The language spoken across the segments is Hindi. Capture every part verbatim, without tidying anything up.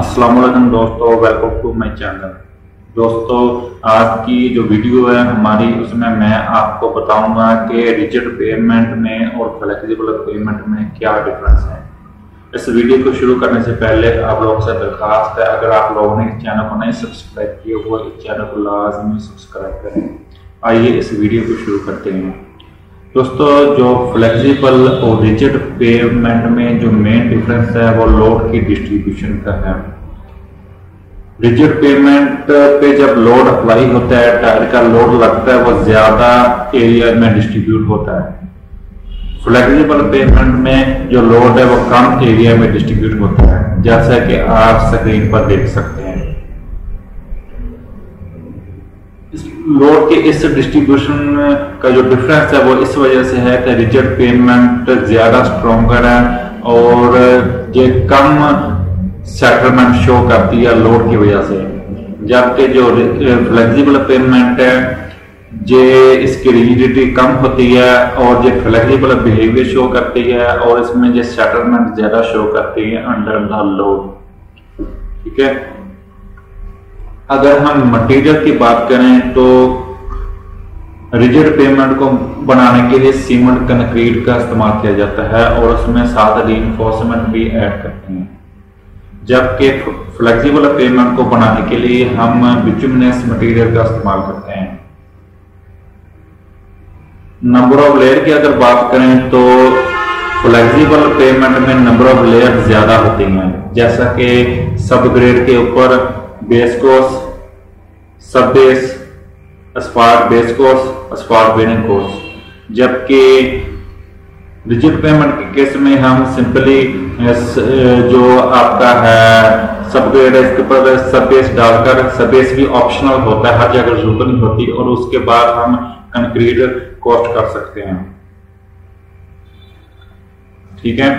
अस्सलामुअलैकुम दोस्तों, वेलकम टू माय चैनल। दोस्तों, आज की जो वीडियो है हमारी, उसमें मैं आपको बताऊंगा कि रिजिड पेमेंट में और फ्लेक्सिबल पेमेंट में क्या डिफरेंस है। इस वीडियो को शुरू करने से पहले आप लोगों से दरखास्त है, अगर आप लोगों ने इस चैनल को नहीं सब्सक्राइब किया हुआ, इस चैनल को लाजमी सब्सक्राइब करें। आइए इस वीडियो को शुरू करते हैं। दोस्तों, जो फ्लेक्सिबल और रिजिड पेमेंट में जो मेन डिफरेंस है वो लोड की डिस्ट्रीब्यूशन का है। रिजिड पेमेंट पे जब लोड अप्लाई होता है, टायर का लोड लगता है, वो ज्यादा एरिया में डिस्ट्रीब्यूट होता है। फ्लेक्सिबल पेमेंट में जो लोड है वो कम एरिया में डिस्ट्रीब्यूट होता है, जैसा कि आप स्क्रीन पर देख सकते हैं। लोड के इस डिस्ट्रीब्यूशन का जो डिफरेंस है वो इस वजह से है कि रिजिड पेमेंट ज्यादा स्ट्रॉन्गर है और ये कम सेटलमेंट शो करती है लोड की वजह से, जबकि जो फ्लेक्सिबल पेमेंट है ये इसकी रिजिडिटी कम होती है और ये फ्लेक्सिबल बिहेवियर शो करती है और इसमें ये सेटलमेंट ज्यादा शो करती है अंडर द लोड। ठीक है, अगर हम मटेरियल की बात करें तो रिजिड पेमेंट को बनाने के लिए सीमेंट कंक्रीट का इस्तेमाल किया जाता है और उसमें साथ रीइंफोर्समेंट भी ऐड करते हैं, जबकि फ्लेक्सिबल पेमेंट को बनाने के लिए हम बिटुमिनस मटेरियल का इस्तेमाल करते हैं। नंबर ऑफ लेयर की अगर बात करें तो फ्लेक्सिबल पेमेंट में नंबर ऑफ लेयर ज्यादा होती हैं, जैसा कि सब ग्रेड के ऊपर base course, subbase, asphalt base course, asphalt bearing course, जबकि रिजिड पेमेंट के केस में हम सिंपली जो आपका है सब ग्रेड, इसके ऊपर सब बेस डालकर, सब बेस भी ऑप्शनल होता है, हर जगह जरूरत नहीं होती, और उसके बाद हम कंक्रीट कोस्ट कर सकते हैं। ठीक है,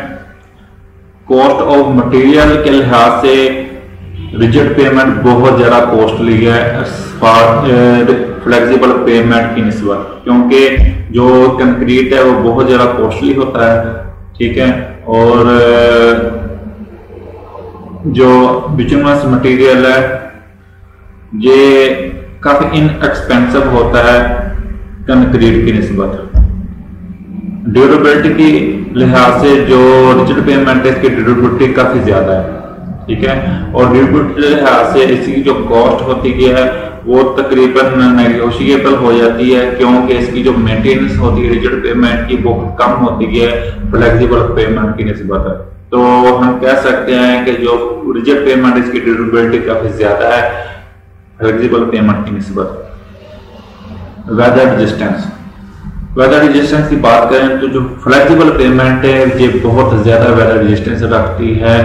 कॉस्ट ऑफ मटेरियल के लिहाज से रिजिड पेमेंट बहुत ज़्यादा कॉस्टली है फ्लेक्सिबल पेमेंट की निस्बत, क्योंकि जो कंक्रीट है वो बहुत ज़्यादा कॉस्टली होता है। ठीक है, और जो बिटुमिनस मटेरियल है ये काफ़ी इनएक्सपेंसिव होता है कंक्रीट की निस्बत। ड्यूरेबिलिटी की लिहाज से जो रिजिड पेमेंट है इसकी ड्यूरेबिलिटी काफ़ी ज़्यादा है। ठीक है, और लिहाज से इसकी जो कॉस्ट होती है वो तकरीबन नेगोशिएबल हो जाती है, क्योंकि इसकी जो मेंटेनेंस होती है रिजिड पेमेंट की वो कम होती है फ्लेक्सिबल पेमेंट की निस्बत। तो हम कह सकते हैं कि जो रिजिड पेमेंट इसकी ड्यूरेबिलिटी काफी ज्यादा है फ्लेक्सिबल पेमेंट की निस्बत। वेदर रेजिस्टेंस, वेदर रेजिस्टेंस की बात करें तो जो फ्लेक्सिबल पेमेंट है ये बहुत ज्यादा वेदर रेजिस्टेंस रखती है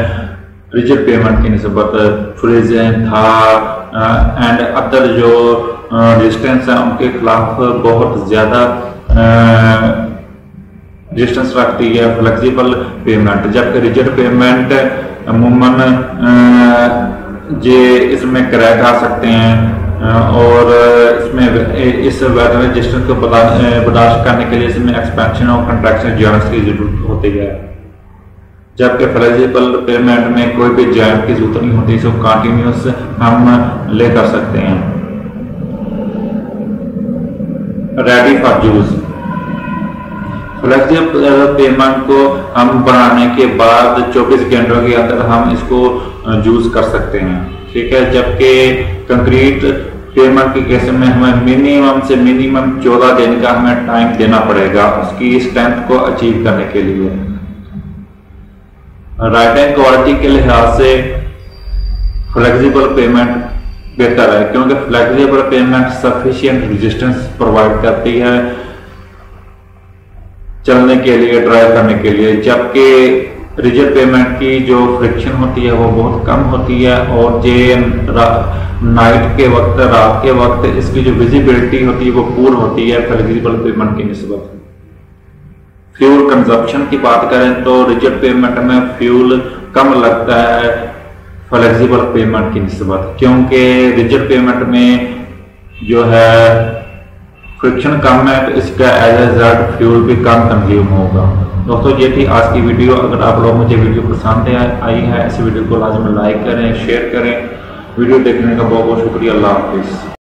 रिजिड पेमेंट की निस्बत। फ्रीजिंग, धार एंड अदर जो रेजिस्टेंस है उनके खिलाफ बहुत ज़्यादा रेजिस्टेंस रखती है फ्लेक्सिबल पेमेंट, जबकि रिजिड पेमेंट अमूमन ये इसमें क्रैक आ सकते हैं और इसमें इस वेदर रेजिस्टेंस को बर्दाश्त करने के लिए इसमें एक्सपेंशन और कंट्रैक्शन ज्यादा की जरूरत होती है, जबकि फ्लेक्सिबल पेमेंट में कोई भी जॉइंट की जरूरत नहीं होती, इसको कंटिन्यूस हम ले कर सकते हैं। Ready for use, flexible payment को हम बनाने के बाद चौबीस घंटों के अंदर हम इसको यूज कर सकते हैं। ठीक है, जबकि कंक्रीट पेमेंट के केस में हमें मिनिमम से मिनिमम चौदह दिन का हमें टाइम देना पड़ेगा उसकी स्ट्रेंथ को अचीव करने के लिए। राइट एंड क्वालिटी के लिहाज से फ्लेक्सिबल पेमेंट बेहतर है, क्योंकि flexible payment sufficient resistance provide करती है चलने के लिए, ड्राइव करने के लिए, जबकि रिजिड पेमेंट की जो फ्रिक्शन होती है वो बहुत कम होती है और ये नाइट के वक्त, रात के वक्त इसकी जो विजिबिलिटी होती है वो पूर होती है फ्लेक्सिबल पेमेंट की निस्बत। फ्यूल कंजप्शन की बात करें तो रिजिड पेमेंट में फ्यूल कम लगता है फ्लेक्सिबल पेमेंट की निस्बत, क्योंकि रिजिड पेमेंट में जो है फ्रिक्शन कम है तो इसका एज ए रिजल्ट फ्यूल भी कम कंज्यूम होगा। दोस्तों ये थी आज की वीडियो। अगर आप लोग मुझे वीडियो पसंद आई है, इस वीडियो को लाजमी लाइक करें, शेयर करें। वीडियो देखने का बहुत बहुत शुक्रिया। अल्लाह हाफिज़।